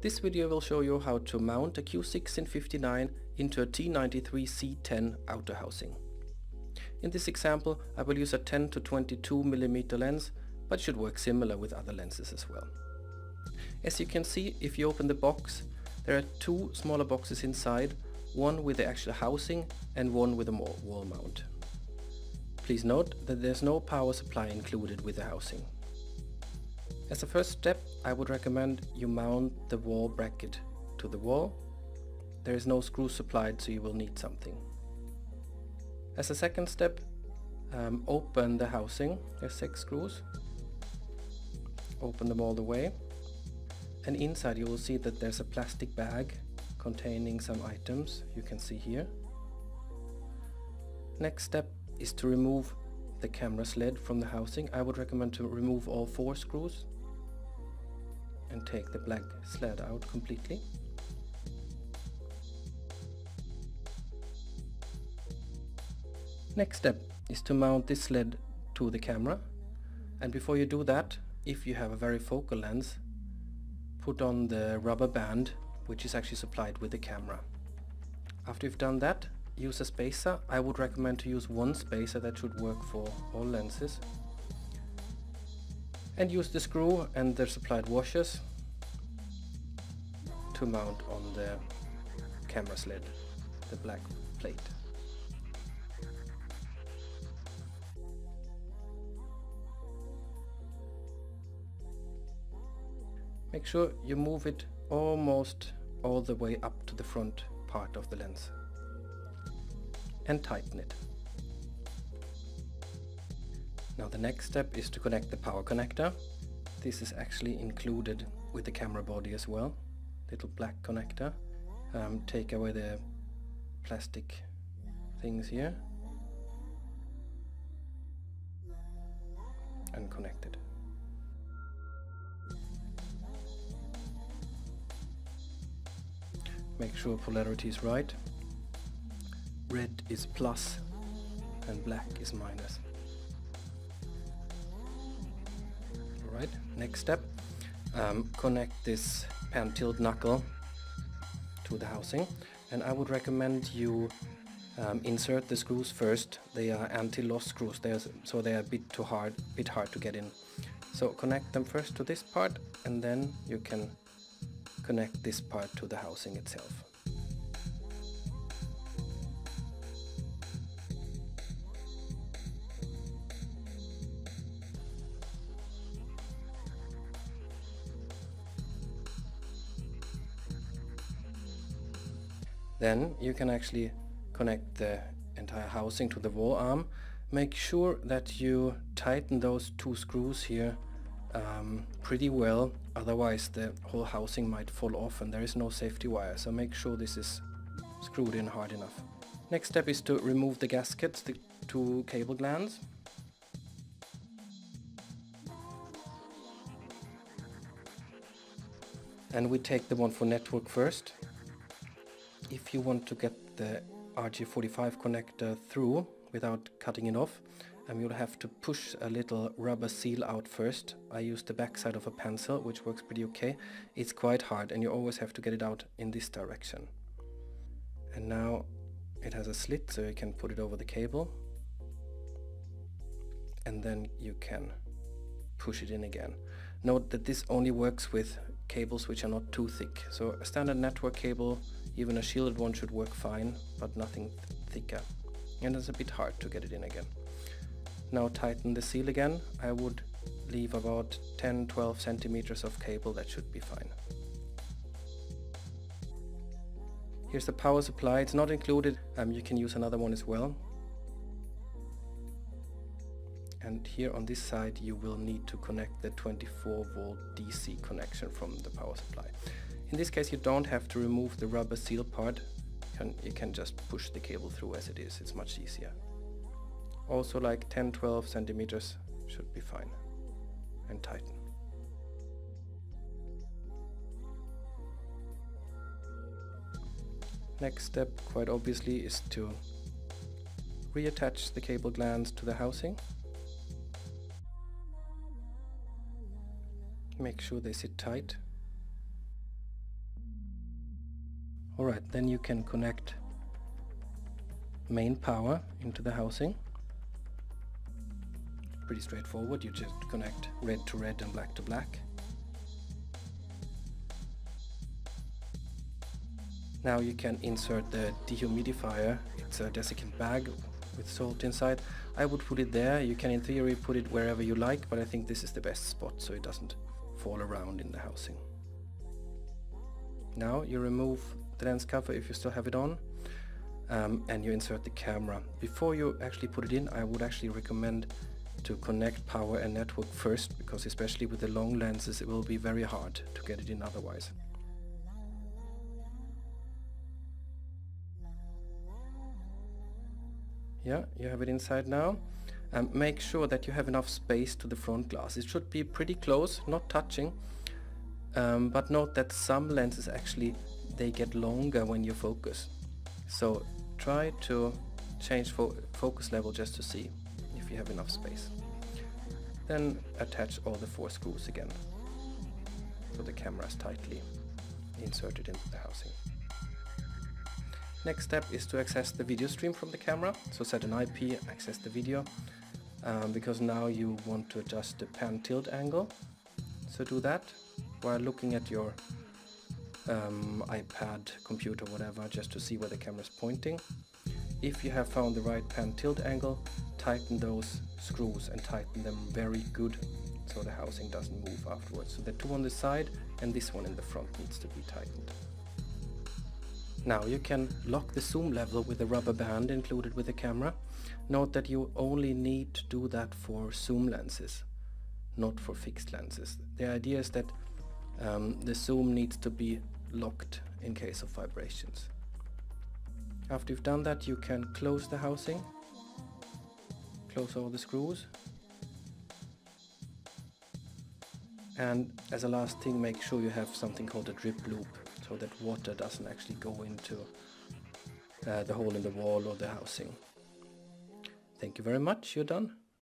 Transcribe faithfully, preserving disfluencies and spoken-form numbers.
This video will show you how to mount a Q sixteen fifty-nine into a T ninety-three C ten outer housing. In this example I will use a ten to twenty-two millimeter lens, but should work similar with other lenses as well. As you can see, if you open the box, there are two smaller boxes inside, one with the actual housing and one with a wall mount. Please note that there's no power supply included with the housing. As a first step, I would recommend you mount the wall bracket to the wall. There is no screw supplied, so you will need something. As a second step, um, open the housing. There's six screws. Open them all the way, and inside you will see that there's a plastic bag containing some items you can see here. Next step is to remove the camera sled from the housing. I would recommend to remove all four screws and take the black sled out completely. Next step is to mount this sled to the camera, and before you do that, if you have a varifocal lens, put on the rubber band which is actually supplied with the camera. After you've done that, use a spacer. I would recommend to use one spacer that should work for all lenses, and use the screw and the supplied washers to mount on the camera sled, the black plate. Make sure you move it almost all the way up to the front part of the lens and tighten it. Now the next step is to connect the power connector. This is actually included with the camera body as well, little black connector. Um, take away the plastic things here and connect it. Make sure polarity is right. Red is plus and black is minus. Alright, next step. Um, connect this pan tilt knuckle to the housing, and I would recommend you um, insert the screws first. They are anti-loss screws, They're, so they are a bit too hard, bit hard to get in. So connect them first to this part, and then you can connect this part to the housing itself. Then you can actually connect the entire housing to the wall arm. Make sure that you tighten those two screws here Um, pretty well, otherwise the whole housing might fall off and there is no safety wire, so make sure this is screwed in hard enough. Next step is to remove the gaskets, the two cable glands. And we take the one for network first. If you want to get the R J forty-five connector through without cutting it off, Um, you'll have to push a little rubber seal out first. I used the backside of a pencil, which works pretty okay. It's quite hard and you always have to get it out in this direction. And now it has a slit, so you can put it over the cable. And then you can push it in again. Note that this only works with cables which are not too thick. So a standard network cable, even a shielded one, should work fine, but nothing thicker. And it's a bit hard to get it in again. Now tighten the seal again. I would leave about ten to twelve centimeters of cable, that should be fine. Here's the power supply, it's not included, um, you can use another one as well. And here on this side you will need to connect the twenty-four volt D C connection from the power supply. In this case you don't have to remove the rubber seal part, you can, you can just push the cable through as it is, it's much easier. Also like ten to twelve centimeters should be fine, and tighten. Next step, quite obviously, is to reattach the cable glands to the housing. Make sure they sit tight. Alright, then you can connect main power into the housing. Pretty straightforward, you just connect red to red and black to black. Now you can insert the dehumidifier. It's a desiccant bag with salt inside. I would put it there. You can in theory put it wherever you like, but I think this is the best spot so it doesn't fall around in the housing. Now you remove the lens cover if you still have it on, um, and you insert the camera. Before you actually put it in, I would actually recommend to connect power and network first, because especially with the long lenses it will be very hard to get it in otherwise. Yeah, you have it inside now. Um, make sure that you have enough space to the front glass. It should be pretty close, not touching, um, but note that some lenses actually they get longer when you focus, so try to change fo focus level just to see if you have enough space. Then attach all the four screws again so the camera is tightly inserted into the housing. Next step is to access the video stream from the camera, so set an I P, access the video, um, because now you want to adjust the pan tilt angle. So do that while looking at your um, iPad, computer, whatever, just to see where the camera is pointing. If you have found the right pan tilt angle, tighten those screws and tighten them very good so the housing doesn't move afterwards. So the two on the side and this one in the front needs to be tightened. Now you can lock the zoom level with a rubber band included with the camera. Note that you only need to do that for zoom lenses, not for fixed lenses. The idea is that um, the zoom needs to be locked in case of vibrations. After you've done that, you can close the housing, close all the screws, and as a last thing, make sure you have something called a drip loop, so that water doesn't actually go into uh, the hole in the wall or the housing. Thank you very much, you're done.